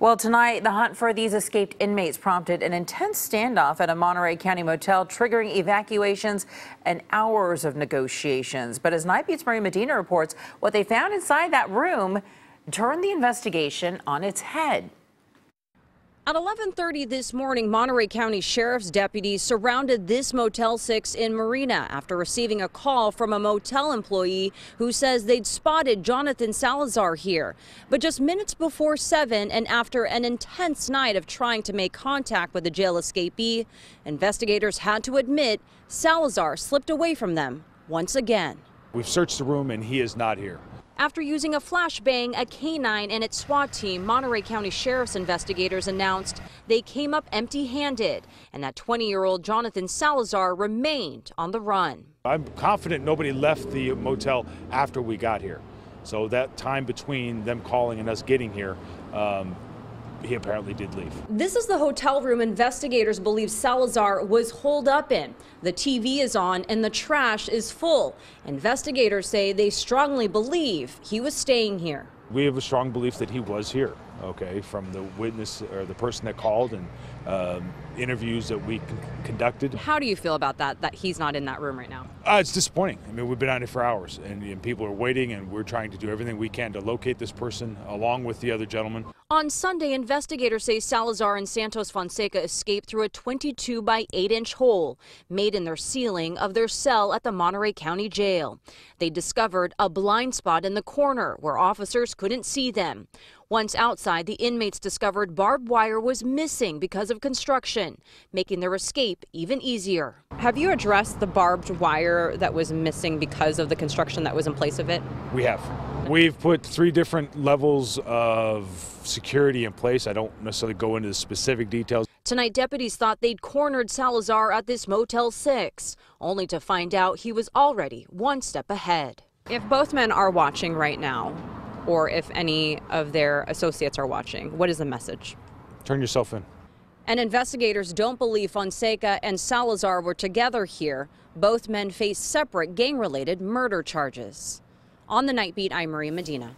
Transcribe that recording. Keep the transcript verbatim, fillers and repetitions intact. Well, tonight, the hunt for these escaped inmates prompted an intense standoff at a Monterey County motel, triggering evacuations and hours of negotiations. But as Nightbeat's Maria Medina reports, what they found inside that room turned the investigation on its head. At eleven thirty this morning, Monterey County Sheriff's deputies surrounded this Motel six in Marina after receiving a call from a motel employee who says they'd spotted Jonathan Salazar here. But just minutes before seven and after an intense night of trying to make contact with the jail escapee, investigators had to admit Salazar slipped away from them once again. We've searched the room and he is not here. After using a flashbang, a canine and its SWAT team, Monterey County Sheriff's investigators announced they came up empty-handed and that twenty-year-old Jonathan Salazar remained on the run. I'm confident nobody left the motel after we got here. So that time between them calling and us getting here, um, he apparently did leave. This is the hotel room investigators believe Salazar was holed up in. The T V is on and the trash is full. Investigators say they strongly believe he was staying here. We have a strong belief that he was here, okay, from the witness or the person that called and um, interviews that we conducted. How do you feel about that, that he's not in that room right now? Uh, it's disappointing. I mean, we've been on it for hours and, and people are waiting, and we're trying to do everything we can to locate this person along with the other gentleman. On Sunday, investigators say Salazar and Santos Fonseca escaped through a twenty-two by eight inch hole made in their ceiling of their cell at the Monterey County Jail. They discovered a blind spot in the corner where officers couldn't see them. Once outside, the inmates discovered barbed wire was missing because of construction, making their escape even easier. Have you addressed the barbed wire that was missing because of the construction that was in place of it? We have. We've put three different levels of security in place. I don't necessarily go into the specific details. Tonight, deputies thought they'd cornered Salazar at this Motel six, only to find out he was already one step ahead. If both men are watching right now, or if any of their associates are watching, what is the message? Turn yourself in. And investigators don't believe Fonseca and Salazar were together here. Both men face separate gang-related murder charges. On the Nightbeat, I'm Maria Medina.